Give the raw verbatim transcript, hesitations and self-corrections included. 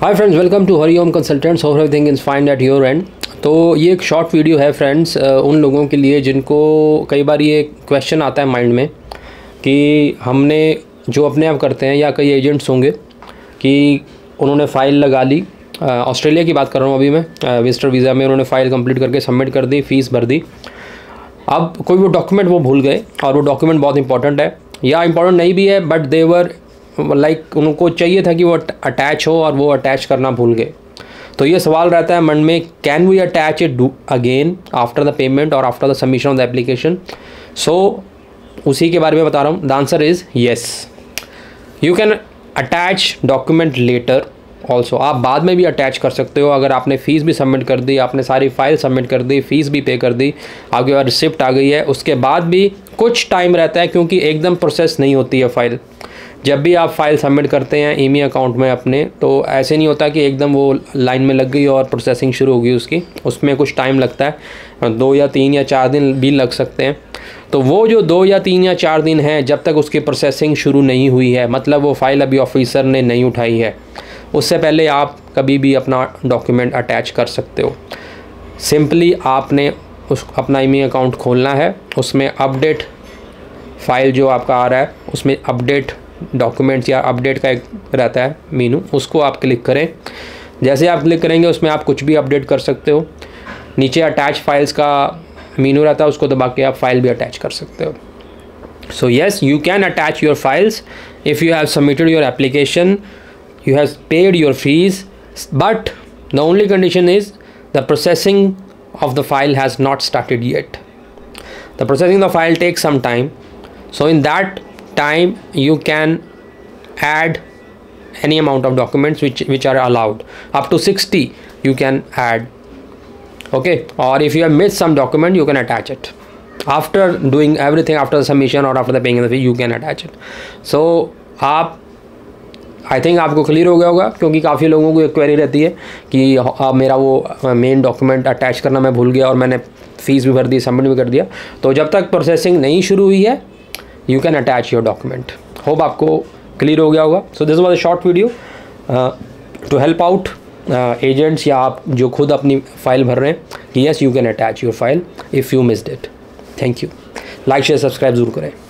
Hi friends, welcome to Hari Om consultants. Hope everything is fine at your end. तो ये एक short video है friends उन लोगों के लिए जिनको कई बार ये क्वेश्चन आता है माइंड में कि हमने जो अपने आप करते हैं या कई एजेंट्स होंगे कि उन्होंने फ़ाइल लगा ली, ऑस्ट्रेलिया की बात कर रहा हूँ अभी मैं, विजिटर वीज़ा में उन्होंने फ़ाइल कंप्लीट करके सबमिट कर दी, फ़ीस भर दी। अब कोई वो डॉक्यूमेंट वो भूल गए और वो डॉक्यूमेंट बहुत इंपॉर्टेंट है या इम्पॉर्टेंट नहीं भी है, बट देवर लाइक like, उनको चाहिए था कि वो अटैच हो और वो अटैच करना भूल गए। तो ये सवाल रहता है मन में, can we attach it again after the payment और after the submission of the application. So उसी के बारे में बता रहा हूँ। The answer is yes, you can attach document letter also. आप बाद में भी अटैच कर सकते हो। अगर आपने फ़ीस भी सबमिट कर दी, आपने सारी फाइल सबमिट कर दी, फ़ीस भी पे कर दी, आपके पास रिसिप्ट आ गई है, उसके बाद भी कुछ टाइम रहता है क्योंकि एकदम प्रोसेस नहीं होती है फ़ाइल। जब भी आप फाइल सबमिट करते हैं ईमी अकाउंट में अपने, तो ऐसे नहीं होता कि एकदम वो लाइन में लग गई और प्रोसेसिंग शुरू होगी उसकी। उसमें कुछ टाइम लगता है, दो या तीन या चार दिन भी लग सकते हैं। तो वो जो दो या तीन या चार दिन हैं, जब तक उसकी प्रोसेसिंग शुरू नहीं हुई है, मतलब वो फ़ाइल अभी ऑफिसर ने नहीं उठाई है, उससे पहले आप कभी भी अपना डॉक्यूमेंट अटैच कर सकते हो। सिंपली आपने उस अपना ईमी अकाउंट खोलना है, उसमें अपडेट फ़ाइल जो आपका आ रहा है उसमें अपडेट डॉक्यूमेंट्स या अपडेट का एक रहता है मीनू, उसको आप क्लिक करें। जैसे आप क्लिक करेंगे उसमें आप कुछ भी अपडेट कर सकते हो। नीचे अटैच फाइल्स का मीनू रहता है, उसको दबा के आप फाइल भी अटैच कर सकते हो। So yes, you can attach your files if you have submitted your application, you have paid your fees, but the only condition is the processing of the file has not started yet. The processing of the file take some time, so in that time you can add any amount of documents which which are allowed up to sixty you can add, okay? Or if you have missed some document you can attach it after doing everything, after the submission or after the paying the fee you can attach it. So आप I think आपको clear हो गया होगा, क्योंकि काफ़ी लोगों को एक क्वेरी रहती है कि आ, मेरा वो मेन डॉक्यूमेंट अटैच करना मैं भूल गया और मैंने फ़ीस भी भर दी, सबमिट भी कर दिया। तो जब तक प्रोसेसिंग नहीं शुरू हुई है you can attach your document. Hope आपको क्लियर हो गया होगा। So this was a short video to help out agents या आप जो खुद अपनी फाइल भर रहे हैं कि yes you can attach your file if you missed it. Thank you. Like share subscribe जरूर करें।